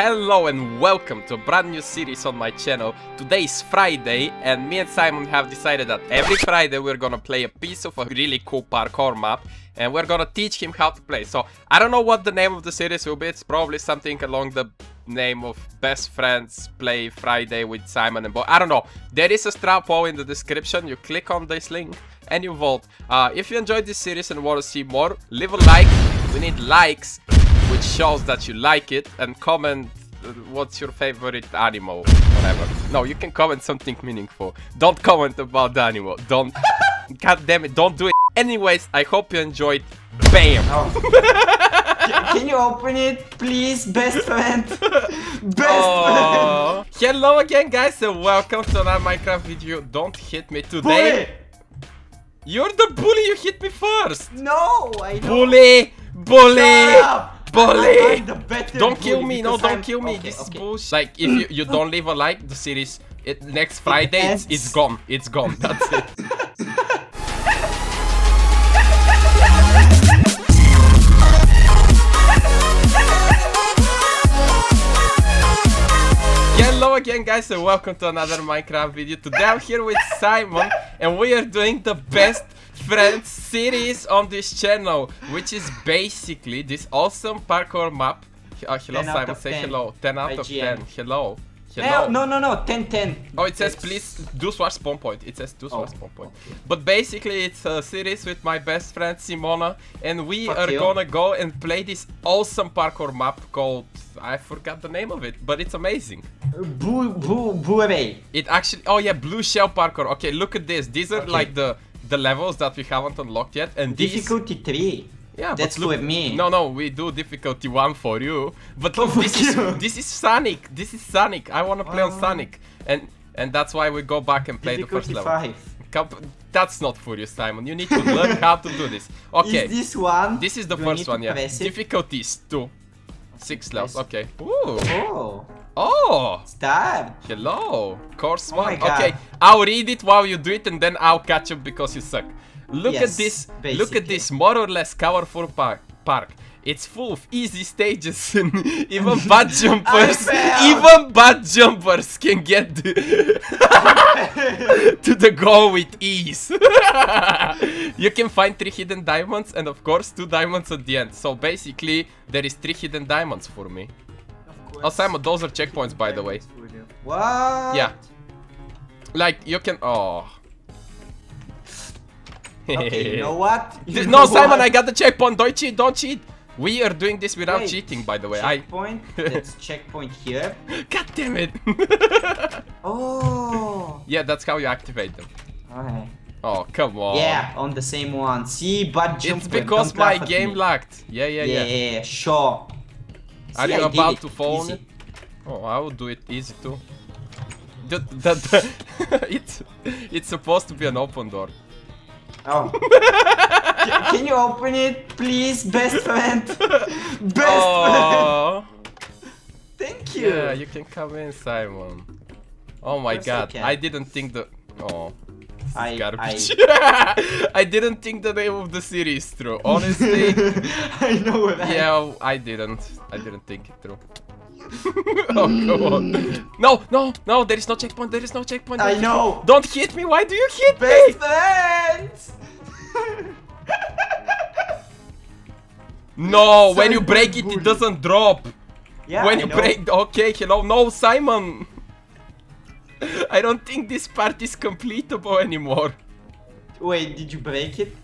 Hello and welcome to a brand new series on my channel. Today is Friday and me and Simon have decided that every Friday we're gonna play a piece of a really cool parkour map and we're gonna teach him how to play. So I don't know what the name of the series will be. It's probably something along the name of Best Friends Play Friday with Simon and Bodil. I don't know. There is a straw poll in the description. You click on this link and you vote. If you enjoyed this series and want to see more, leave a like. We need likes, which shows that you like it, and comment what's your favorite animal, whatever. No, you can comment something meaningful. Don't comment about the animal. Don't. God damn it, don't do it. Anyways, I hope you enjoyed. Bam! Oh. Can you open it, please? Best friend. Best friend. Hello again, guys, and welcome to another Minecraft video. Don't hit me today. Bully. You're the bully. You hit me first. No, I don't. Bully. Bully. Bully! Don't kill me, no, don't kill me, this is bullshit. Like, if you don't leave a like, the series, next Friday, it's gone. It's gone, that's it. Hello again, guys, and welcome to another Minecraft video. Today I'm here with Simon, and we are doing the best friends series on this channel, which is basically this awesome parkour map. Hello Simon, say hello. 10 out of 10. Hello. Hello. No, 10. Oh, it says please do swatch spawn point. It says do swatch spawn point. Okay. But basically, it's a series with my best friend Simona, and we are gonna go and play this awesome parkour map called, I forgot the name of it, but it's amazing. It actually, oh yeah, Blue Shell Parkour. Okay, look at this. These are like the levels that we haven't unlocked yet, and these... Difficulty 3. Yeah, that's with me. No, we do difficulty 1 for you. But look, this is Sonic. This is Sonic. I wanna play on Sonic, and that's why we go back and play difficulty the first level. 5. That's not for you, Simon. You need to learn how to do this. Okay. Is this one? This is the first one. Yeah. Difficulties 2. 6 levels. Okay. Ooh. Oh. Oh! Stab! Hello! Course 1. Okay, I'll read it while you do it and then I'll catch up because you suck. Look at this, basically. Look at this more or less colorful park. It's full of easy stages and even bad jumpers. Even bad jumpers can get to the goal with ease. You can find 3 hidden diamonds and of course 2 diamonds at the end. So basically there is 3 hidden diamonds for me. Oh, Simon, those are checkpoints, by the way. What? Yeah. Like, you can... Oh. Okay, you know what? No, Simon, I got the checkpoint. Don't cheat, don't cheat. We are doing this without cheating, by the way. Checkpoint? That's checkpoint here. God damn it. Oh. Yeah, that's how you activate them. Okay. Oh, come on. Yeah, on the same one. See, but jump. It's because my game lagged. Yeah, sure. Are you about to fall on it? Oh, I will do it easy too. It's supposed to be an open door. Oh. Can you open it, please, best friend? Best friend! Thank you! Yeah, you can come in, Simon. Oh my god, I didn't think the... Oh. I didn't think the name of the series through, honestly. I know that. Yeah, I didn't think it through. Oh, come on. No, there is no checkpoint, there is no checkpoint. I know. Don't hit me, why do you hit me? Best friends! No, when you break it, it doesn't drop. Yeah, when you break... Okay, hello. No, Simon. I don't think this part is completable anymore. Wait, did you break it?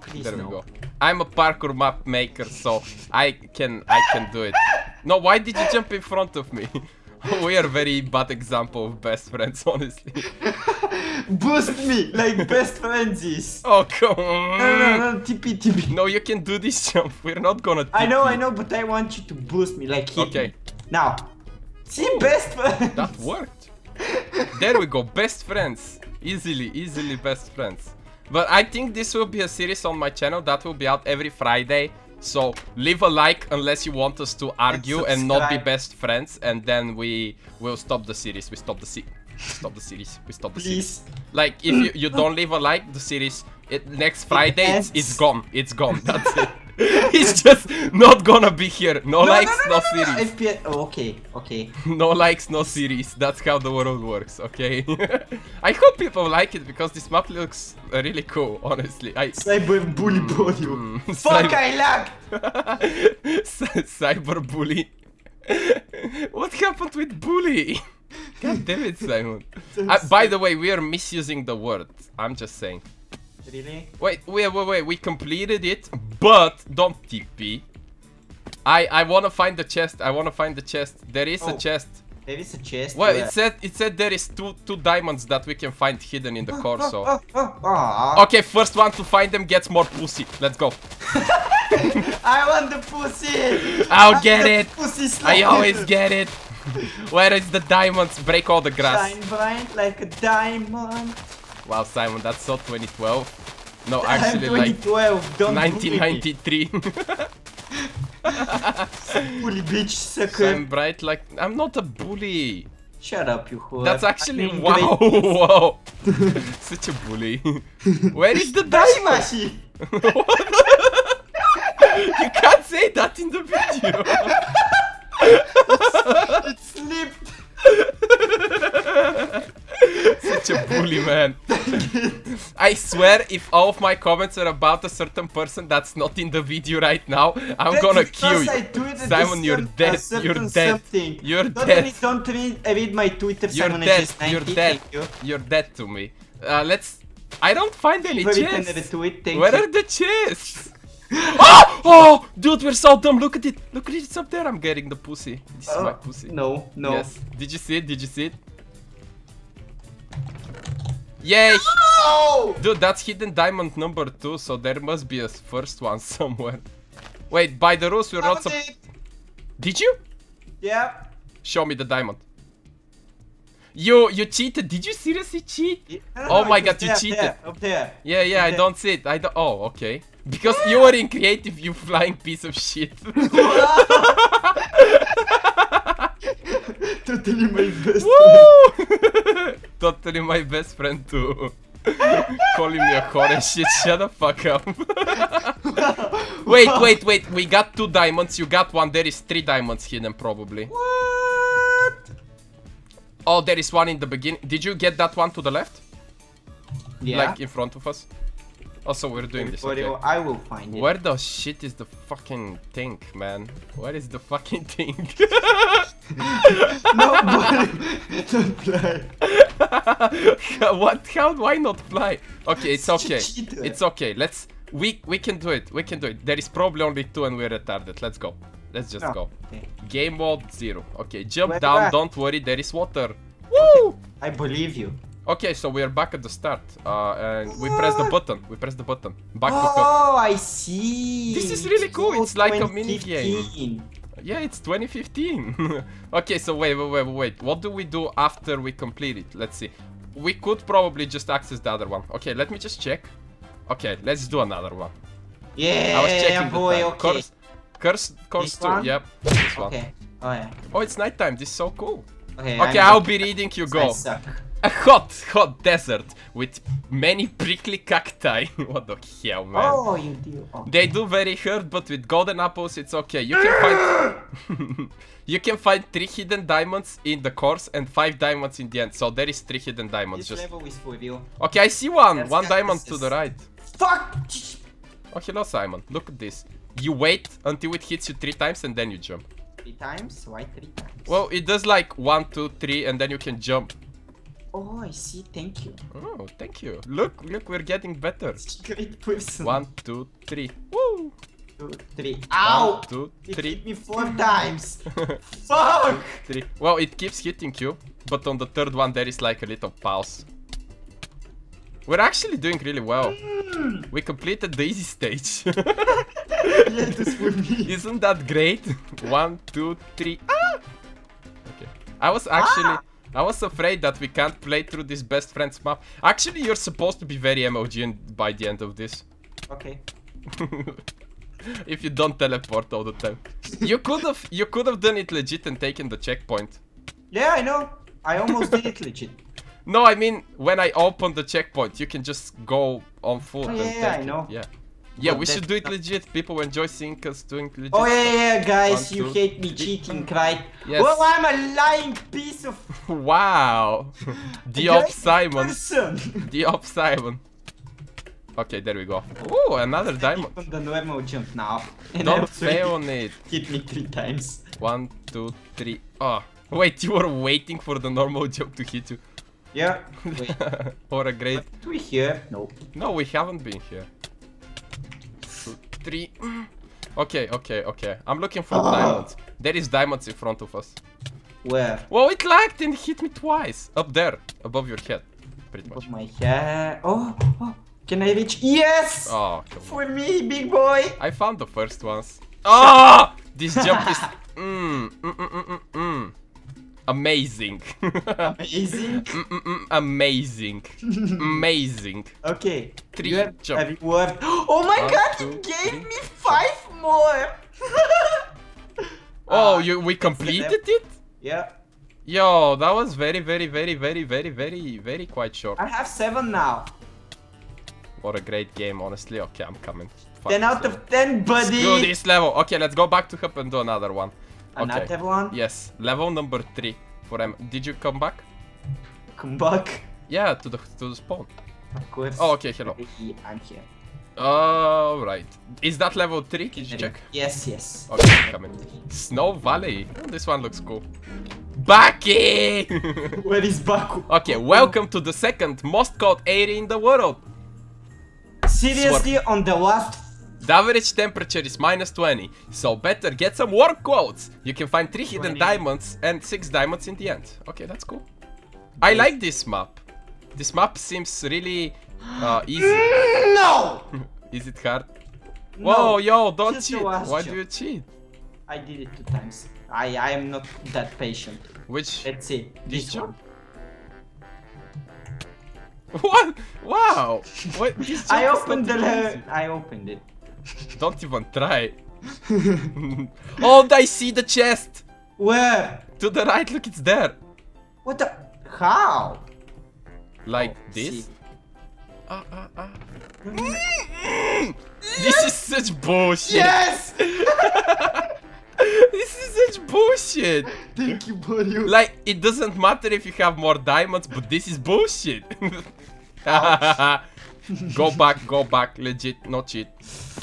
Please there we go. I'm a parkour map maker, so I can do it. No, why did you jump in front of me? We are very bad example of best friends, honestly. Boost me like best friends is. Oh, come on. No, tippy. No, you can do this jump. We're not gonna tippy. I know, but I want you to boost me like hit me. Now. See, best friends! That worked! There we go, best friends! Easily best friends. But I think this will be a series on my channel that will be out every Friday. So leave a like unless you want us to argue and not be best friends. And then we will stop the series. We stop the series. Like, if you don't leave a like, the series, next Friday, it's gone. It's gone, that's it. He's just not gonna be here. No likes, no series. Oh, okay, okay. No likes, no series. That's how the world works, okay? I hope people like it because this map looks really cool, honestly. Cyberbully Bodil. Fuck, I lagged! Cyberbully. What happened with bully? God damn it, Simon. By the way, we are misusing the word. I'm just saying. Really? Wait, we completed it, but don't TP. I wanna find the chest, There is a chest. There is a chest? Well, it said, there is two diamonds that we can find hidden in the corso. Okay, first one to find them gets more pussy. Let's go. I want the pussy! I'll get it! I always get it! Where is the diamonds? Break all the grass. Shine bright like a diamond. Wow, Simon, that's so 2012. No, actually, like 1993. Bully bitch sucker. Shine bright like. I'm not a bully. Shut up, you whore. That's actually. Wow, wow. Such a bully. Where is the diamond? You can't say that in the video. It slipped. Such a bully, man. I swear, if all of my comments are about a certain person that's not in the video right now, I'm gonna kill you. Simon, you're dead. You're dead. You're dead. Don't read my Twitter. You're dead. You're dead. You're dead to me. Let's. I don't find any chests. Where are the chests? Oh! Oh! Dude, we're so dumb. Look at it. Look at it. It's up there. I'm getting the pussy. This is my pussy. No, no. Yes. Did you see it? Did you see it? Yay! No! Dude, that's hidden diamond number 2, so there must be a first one somewhere. Wait, by the rules, we're not supposed. Did you? Yeah. Show me the diamond. You cheated. Did you seriously cheat? Oh my god, you cheated. Up there. Yeah, yeah, I don't see it. I don't. Oh, okay. Because you were in creative, you flying piece of shit. Totally my best friend. Totally my best friend too. Calling me a whore and shit, shut the fuck up. Wait, we got 2 diamonds, you got 1, there is 3 diamonds hidden probably. What? Oh, there is 1 in the beginning. Did you get that one to the left? Yeah. Like in front of us? Also, we're doing this, okay. I will find it. Where the shit is the fucking thing, man? Where is the fucking thing? No, don't fly. What? How? Why not fly? Okay, it's okay. It's okay. Let's. We can do it. We can do it. There is probably only 2 and we're retarded. Let's go. Let's just go. Okay. Game mode 0. Okay, jump down. Don't worry. There is water. Woo! I believe you. Okay, so we are back at the start, and we press the button, back to cup. Oh, I see! This is really cool, it's like a mini game. Yeah, it's 2015. Okay, so wait, what do we do after we complete it? Let's see. We could probably just access the other one. Okay, let me just check. Okay, let's do another one. Yeah, I was checking okay. Curse 2, yep, this one. Okay. Oh, yeah. Oh, it's nighttime, this is so cool. Okay, I'll be reading you go. A hot desert with many prickly cacti. What the hell, man? Oh, you do. Okay. They do very hurt, but with golden apples, it's okay. You can find 3 hidden diamonds in the course and 5 diamonds in the end. So there is 3 hidden diamonds. This level is for real. Okay, I see one. There's one diamond to the right. Fuck! Oh, hello, Simon. Look at this. You wait until it hits you 3 times and then you jump. 3 times? Why 3 times? Well, it does like 1, 2, 3, and then you can jump. Oh, I see. Thank you. Oh, thank you. Look, we're getting better. Great person. 1, 2, 3. Woo! 2, 3. Ow! 1, 2, 3. It hit me 4 times. Fuck! 2, 3. Well, it keeps hitting you, but on the 3rd one there is like a little pause. We're actually doing really well. We completed the easy stage. Yeah, this for me. Isn't that great? 1, 2, 3. Ah! Okay. I was actually. I was afraid that we can't play through this best friends map. Actually, you're supposed to be very MOG by the end of this. Okay. If you don't teleport all the time. You could have done it legit and taken the checkpoint. Yeah, I know. I almost did it legit. No, I mean, when I open the checkpoint, you can just go on foot and take it. I know. Yeah. Yeah, we should do it legit. People enjoy seeing us doing legit. Oh yeah, yeah, guys, you hate me cheating, right? Yes. Well, I'm a lying piece of. Wow. The op Simon. The op Simon. Okay, there we go. Oh, another diamond. On the normal jump now. Don't fail on it. Hit me 3 times. 1, 2, 3. Oh, wait, you were waiting for the normal jump to hit you. Yeah. Wait. Or a great. Are we here? No. No, we haven't been here. 3. Okay, okay, okay. I'm looking for diamonds. There is diamonds in front of us. Where? Well, it lagged and hit me twice. Up there, above your head, pretty much. Above my head. Oh, oh, can I reach? Yes. Oh, come on. For me, big boy. I found the first ones. Oh, this jump is amazing. Amazing. Amazing. Amazing. Okay. 3 jump. A reward. Oh my god! It gave me 5 more. Oh, we completed it? Yeah. Yo, that was very quite short. I have 7 now. What a great game, honestly. Okay, I'm coming. 10 out of 10, buddy. Let's do this level. Okay, let's go back to hub and do another one. Another one? Yes, level number 3 for him. Did you come back? Come back? Yeah, to the spawn. Of course. Oh, okay, hello. I'm here. Alright. Is that level 3? Did you check? Yes, yes. Okay, come in. Snow Valley. Oh, this one looks cool. Bucky! Where is Baku? Okay, welcome to the second most cold area in the world. Seriously, on the last. The average temperature is -20, so better get some warm clothes. You can find 3 hidden diamonds and 6 diamonds in the end. Okay, that's cool. I like this map. This map seems really easy. No! Is it hard? No. Whoa, yo, don't cheat. Why do you cheat? I did it 2 times. I am not that patient. Which? Let's see. This one. What? Wow. What? I opened it. Don't even try. Oh, I see the chest. Where? To the right, look, it's there. What the? How? Like this? This is such bullshit. Yes. This is such bullshit. Thank you, buddy. Like, it doesn't matter if you have more diamonds, but this is bullshit. Go back, legit, no cheat.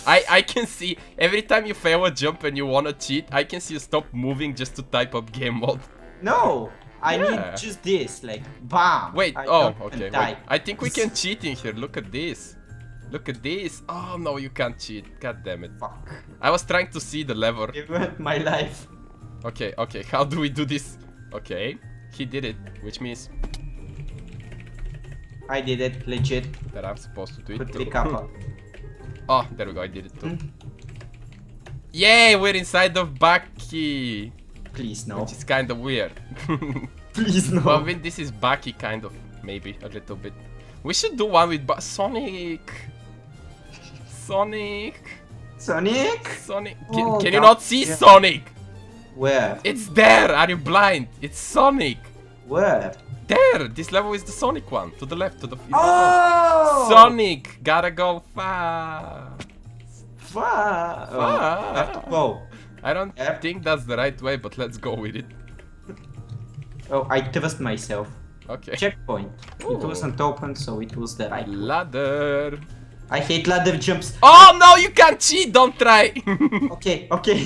I can see every time you fail a jump and you wanna cheat, I can see you stop moving just to type up game mode. No, I need just this, like, bam. Wait, okay, wait. I think we can cheat in here, look at this. Look at this. Oh no, you can't cheat, god damn it. Fuck. I was trying to see the lever. It ruined my life. Okay, okay, how do we do this? Okay, he did it, which means... I did it, legit. That I'm supposed to do it too. Oh, there we go, I did it too. Yay, we're inside of Bucky. Please no. Which is kind of weird. Please no. Well, I mean, this is Bucky kind of, maybe, a little bit. We should do one with Sonic. Sonic. Sonic? Sonic. Oh, can you not see Sonic? Where? It's there, are you blind? It's Sonic. Where? There! This level is the Sonic one. To the left, to the... Oh! Sonic! Gotta go fast! Fast! Whoa! I don't think that's the right way, but let's go with it. Oh, I trust myself. Okay. Checkpoint. Ooh. It wasn't open, so it was the right ladder. I hate ladder jumps. Oh no, you can't cheat! Don't try! Okay, okay.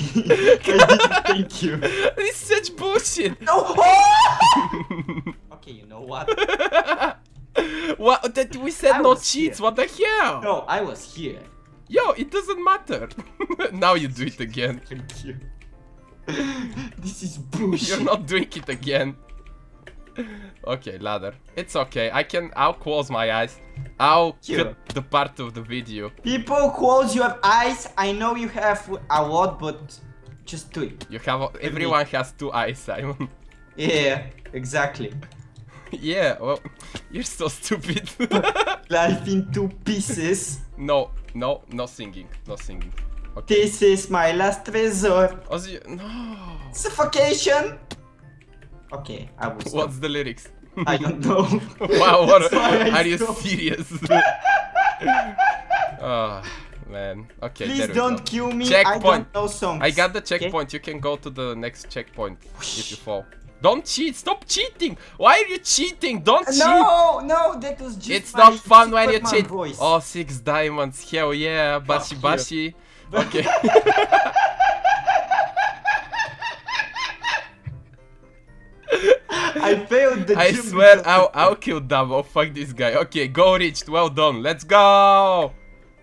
Thank you. This is such bullshit! No! Oh! Okay, you know what? What? That we said no cheats, what the hell? No, I was here. Yo, it doesn't matter. Now you do it again. Thank you. This is bullshit. You're not doing it again. Okay, ladder. It's okay. I'll close my eyes. I'll cut the part of the video. People, close your eyes. I know you have a lot, but just do it. You have. Everyone has 2 eyes, Simon. Yeah, exactly. Yeah, well, you're so stupid. Life in 2 pieces. No, no, no singing, no singing. Okay. This is my last resort. No. Suffocation. Okay, I was. What's the lyrics? I don't know. Wow, what, are you serious? Oh, man. Okay, please there we don't go. Kill me. Checkpoint. I don't know songs. I got the checkpoint. Okay. You can go to the next checkpoint if you fall. Don't cheat. Stop cheating. Why are you cheating? Don't cheat. No, no, that was just it's not fun when you cheat. Voice. Oh, 6 diamonds. Hell yeah. Bashi, bashi. Okay. I failed the I swear I'll kill Davo. Oh, fuck this guy. Okay, goal reached. Well done. Let's go.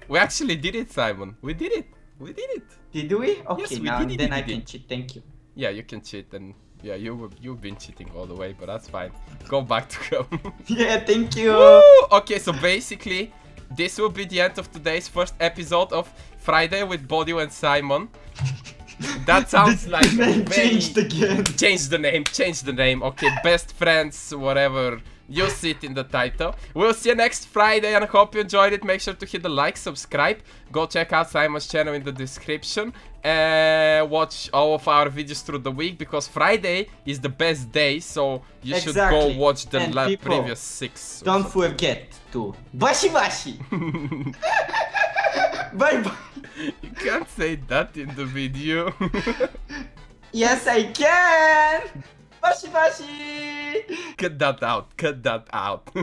We actually did it, Simon. We did it. We did it. Did we? Okay, yes, we did it. Then I can cheat. Thank you. Yeah, you can cheat and... Yeah, you've been cheating all the way, but that's fine. Go back to him. Yeah, thank you. Woo! Okay, so basically, this will be the end of today's first episode of Friday with Bodil and Simon. That sounds like name changed again. Change the name. Change the name. Okay, best friends, whatever. You see it in the title. We'll see you next Friday and I hope you enjoyed it. Make sure to hit the like, subscribe. Go check out Simon's channel in the description. Watch all of our videos through the week because Friday is the best day. So you should go watch the previous 6. Don't forget to bashi bashi. Bye bye. You can't say that in the video. Yes, I can. Bashi bashi. Cut that out. Cut that out.